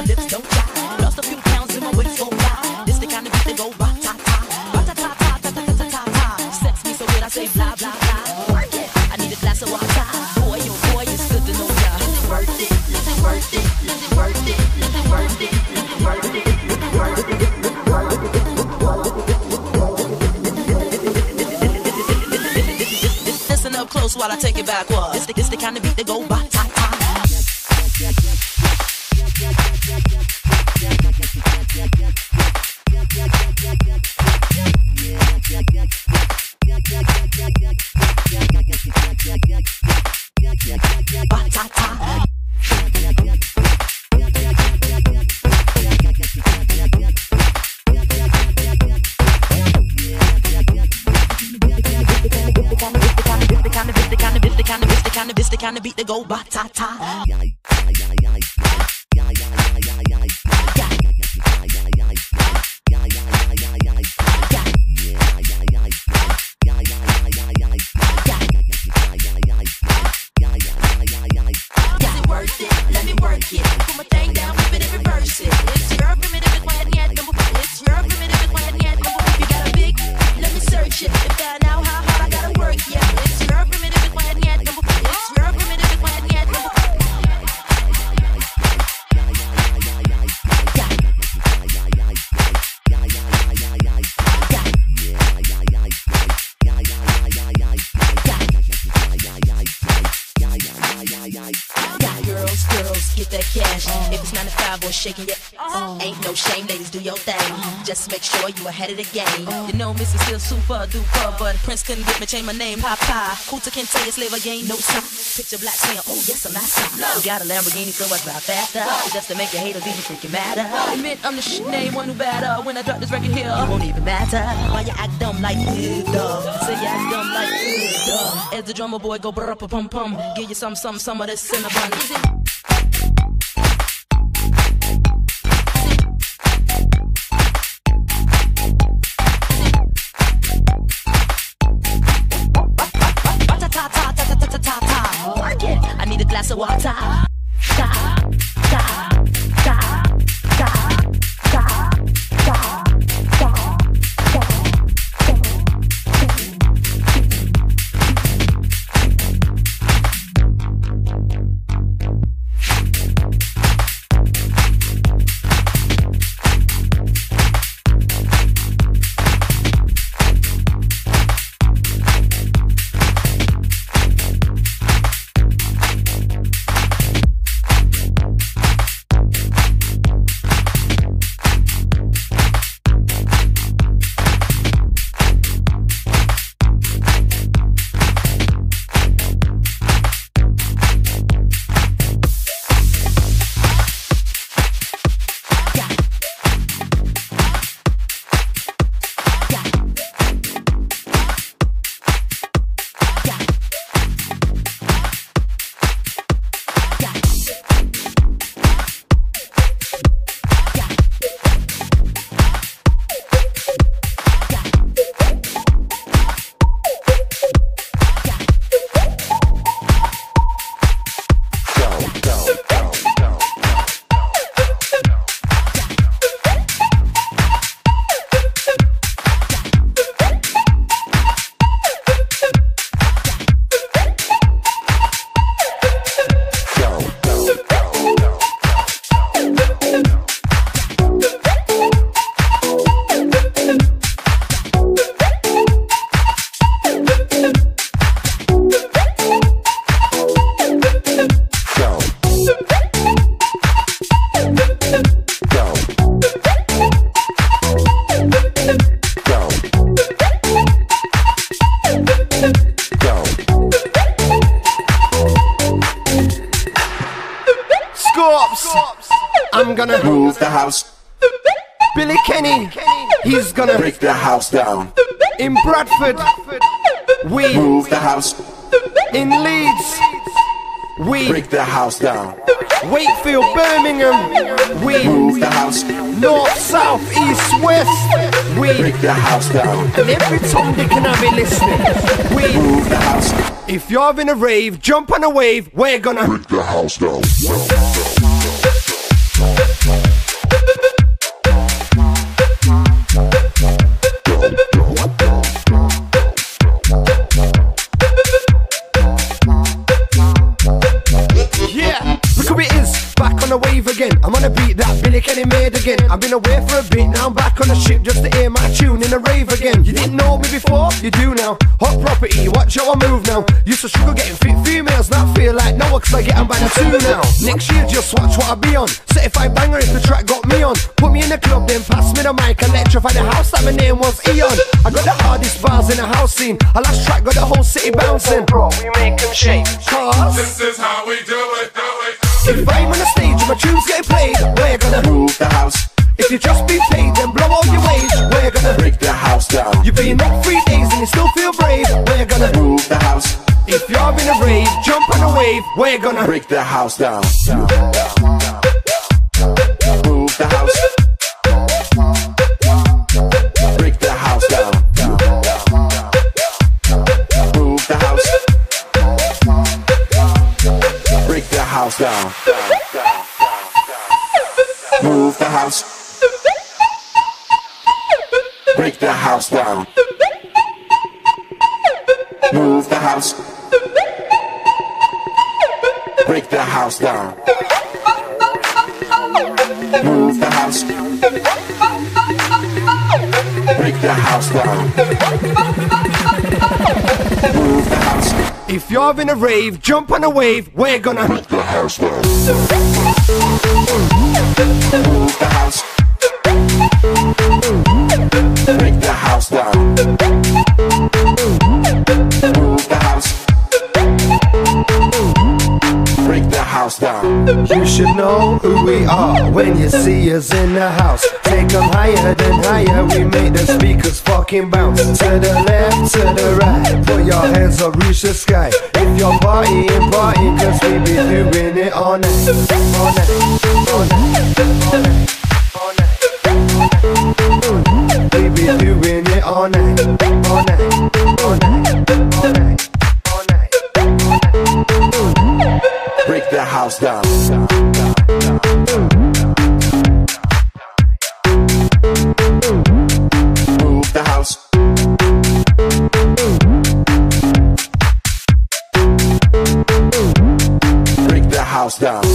my lips don't die. Lost a few pounds and my waist so fly. This the kind of beat that go ba-ta-ta. Sex me so good I say blah, blah, blah. Work it, I need a glass of water. Boy, oh boy, it's good to know ya. Is it worth it? Is it worth it? Is it worth it? Is it worth it? Is it worth it? Is it worth it? Is it worth it? Close while I take it backwards. It's the kind of beat that go by ta ta. Ba ta ta. It's the kind of beat that go ba ta ta. Shaking it, ain't no shame, ladies, do your thing. Just make sure you ahead of the game. You know Missy still super duper, but Prince couldn't get me, change my name, Papa. Kuta can say it's live again, no sign. Picture black saying, oh yes, I'm not sign. No. Got a Lamborghini, so I drive faster. Just to make your haters even freaking matter. Admit I'm the shit name, one who better. When I drop this record here, it won't even matter. Why you act dumb like you, duh? Say you act dumb like you, duh. As the drummer boy go brr up a pum pum, give you some of this Cinnabon. Glass of water. Down. In Bradford, we move the house. In Leeds, we break the house down. Wakefield, Birmingham, we move the house. North, south, east, west, we break the house down. And every Tom, Dick and Harry listening, we move the house. If you're having a rave, jump on a wave, we're gonna break the house down. I've been away for a bit, now I'm back on the ship just to hear my tune in a rave again. You didn't know me before, you do now. Hot property, watch how I move now. Used to struggle getting fit females, now feel like no one, cause I get them by the two now. Next year just watch what I be on. Certified banger if the track got me on. Put me in the club then pass me the mic, electrify the house like my name was Eon. I got the hardest bars in the house scene. Our last track got the whole city bouncing. Bro, we make them shake, cause this is how we do it, do it. If I'm on the stage and my tunes get played, we're gonna move the house. If you just be paid, then blow all your wage. We're gonna break the house down. You've been up 3 days and you still feel brave. We're gonna move the house. If you're in a rave, jump on a wave. We're gonna break the house down. Move the house. Break the house down. Move the house. Break the house down. Move the house. Break the house down. Move the house. Break the house down. Move the house. Break the house down. Move the house. If you're in a rave, jump on a wave. We're gonna break the house down. Move the house. Break the house down. Move the house. Break the house down. You should know who we are when you see us in the house. Take them higher than higher, we make the speakers fucking bounce. To the left, to the right, put your hands up, reach the sky. If you're partying, party, cause we be doing it all night. All night, all night, all night. Doing it all night, all night, all night, all night, all night, all night. Break the house down. Move the house. Break the house down. Down.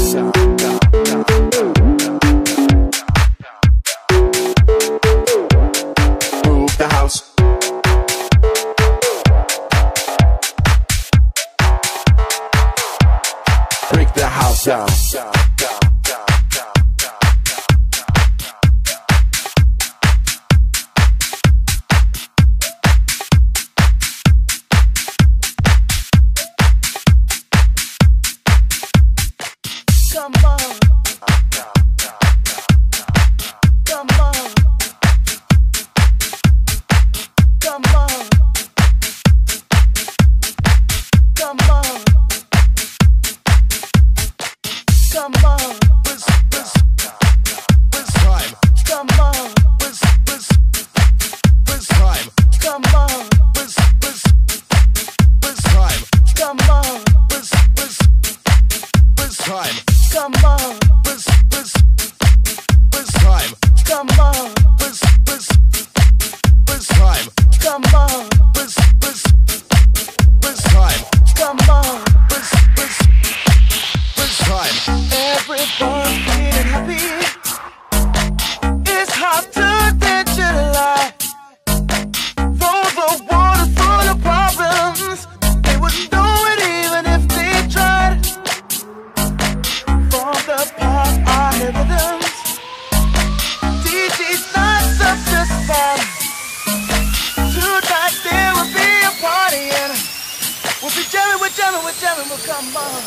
Come on.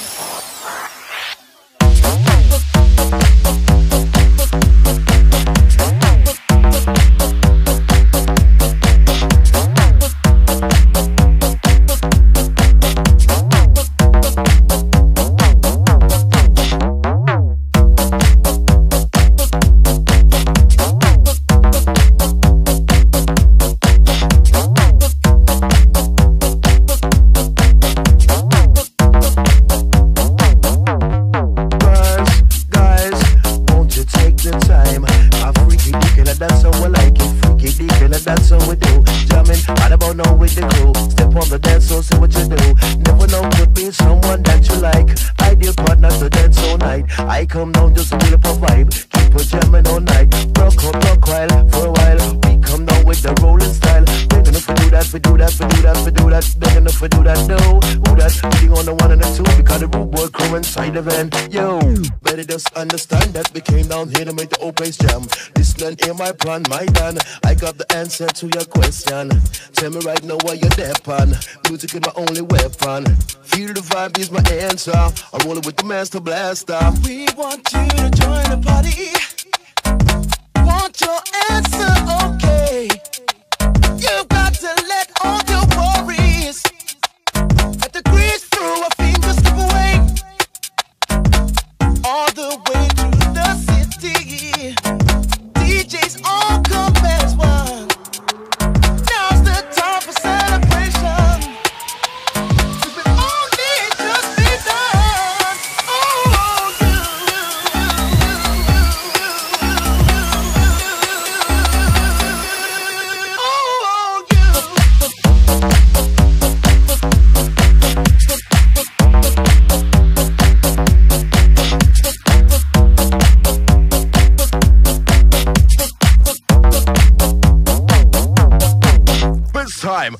right. I come down just to feel up a vibe, keep on jamming all night. Rock up, rock while, for a while. We come down with the rolling style. Big enough to do that, we do that, we do that, we do that. Big enough to do that, no. Who that? Beating on the one and the two, because the root boy crew inside the van. Yo, better just understand that we came down here to make the old place jam. This land ain't my plan, my done. I got the answer to your question. Tell me right now what you're there on. Music is my only weapon. Feel the vibe is my answer. I'm rolling with the master blaster. We want you to join the party. Want your answer, okay? You got to let all your worries at the grease through a finger slip away. All the way to the city. DJs all come as one. Now's the time for celebration. Cause we all need just be done. Time.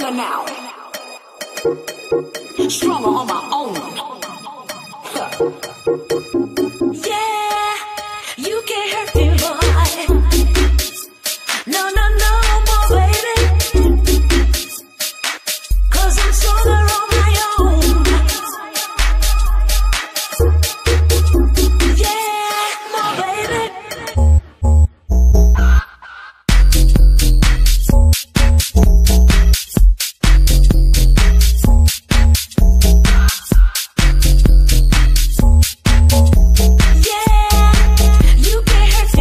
stronger now. Stronger on my own. Yeah, you can't hurt me, boy. No, no, no more, baby. 'Cause I'm stronger on my own. Yeah, my baby. Yeah, you can't hurt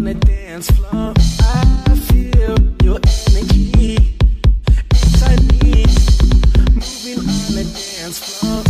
on the dance floor. I feel your energy. It's I need moving on the dance floor.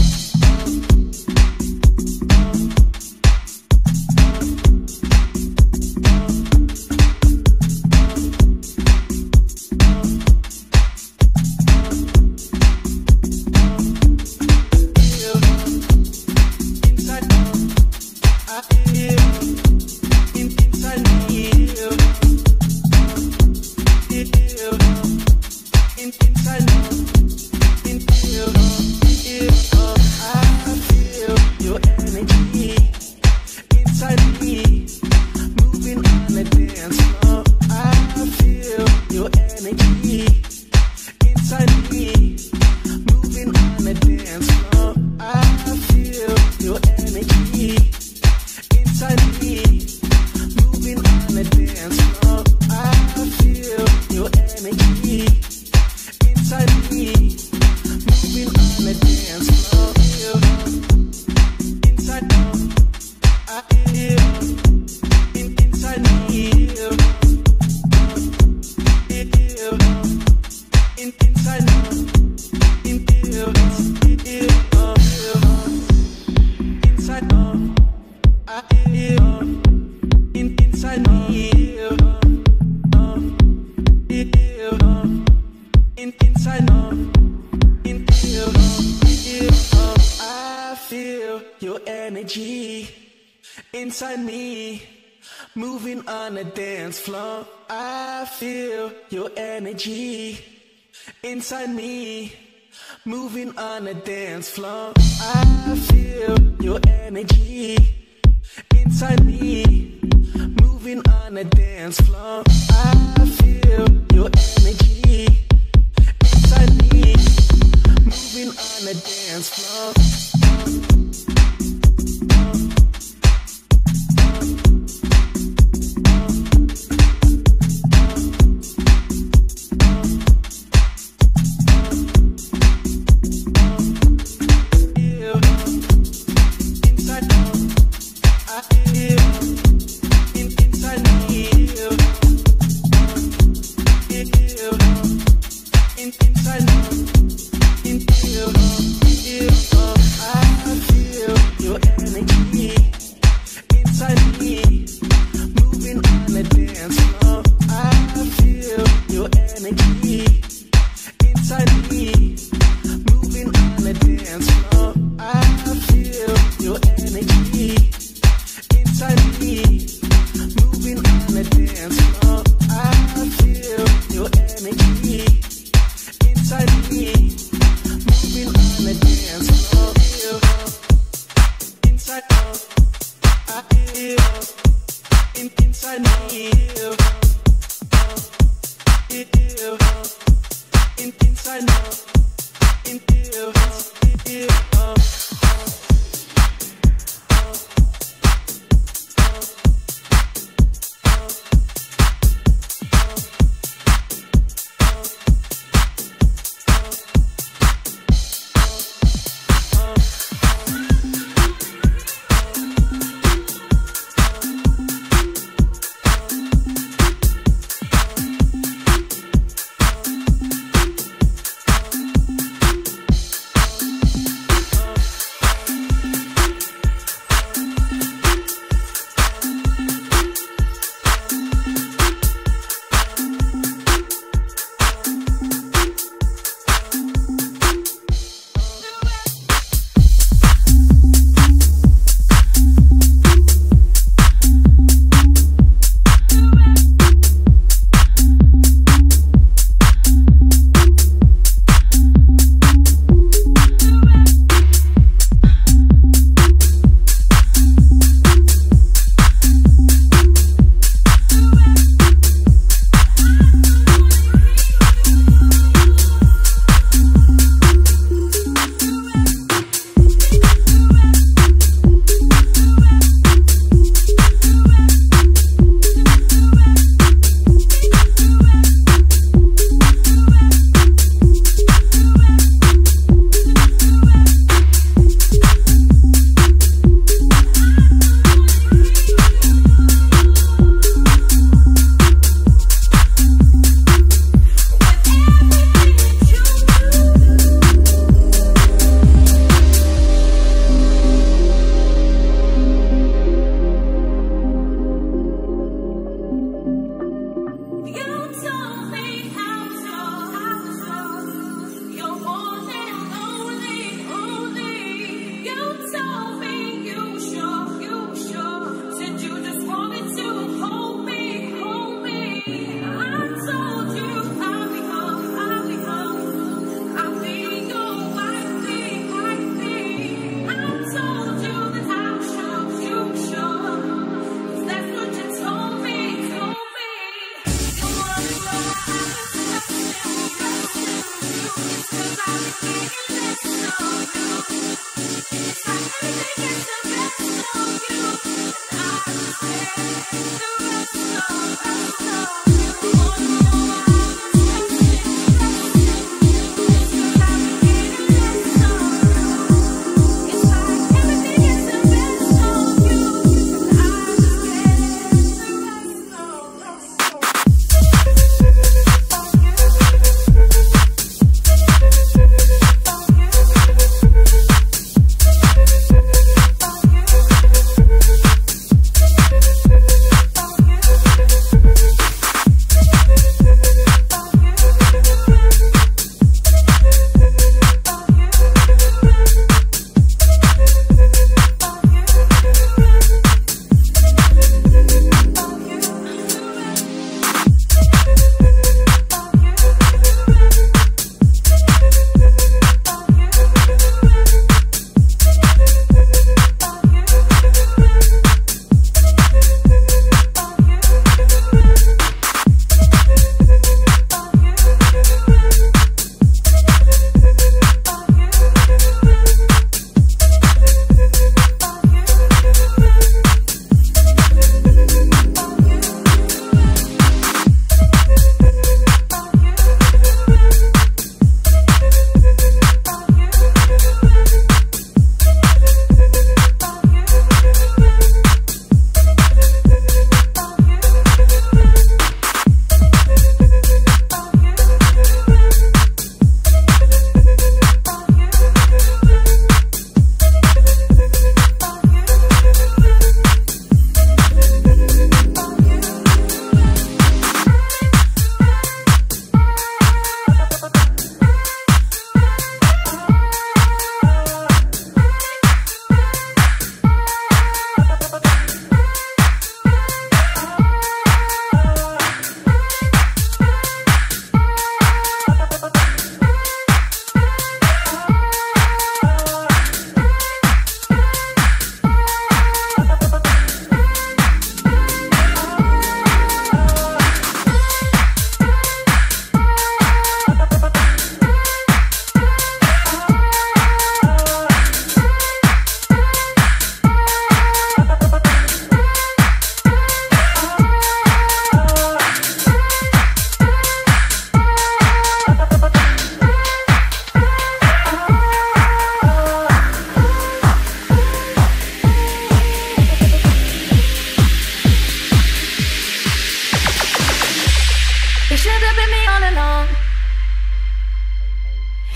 Inside me, moving on the dance floor. I feel your energy. Inside me, moving on the dance floor. I feel your energy. Inside me, moving on the dance floor. I feel your energy. Inside me, moving on the dance floor.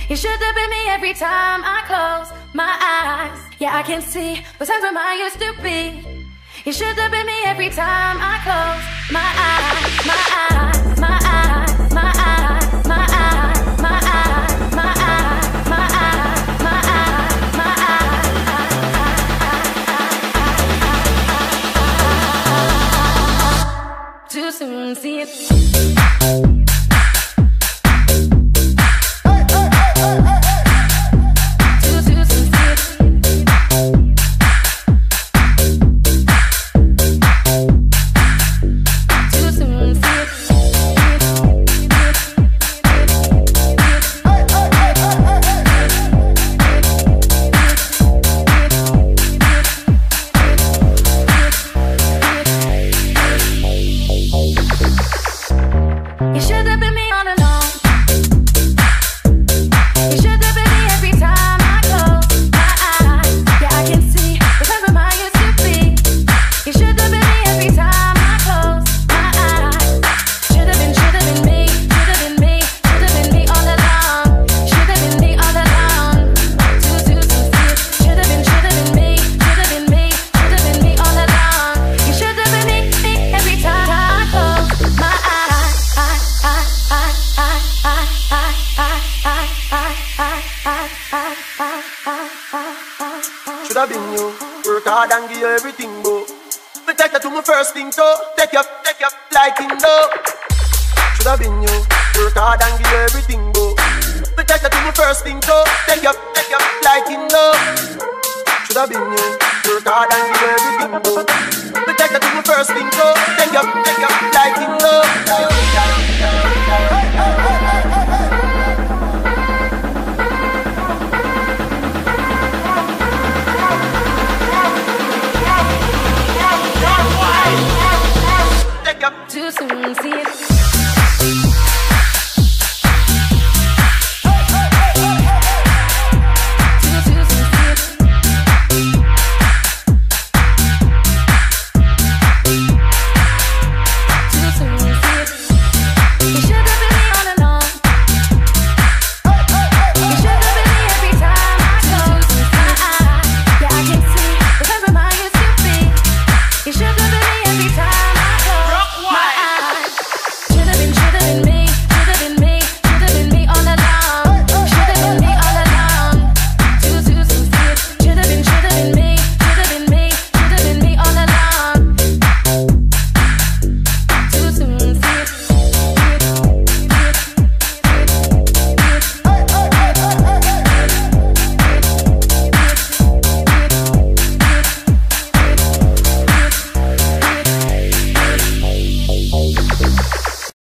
You should have been me every time I close my eyes. Yeah, I can see the times when I used to be. You should have been me every time I close my eyes, my eyes, my eyes, my eyes, my eyes, my eyes, my eyes, my eyes, my eyes, my eyes. Too soon, see it. Too soon, see it.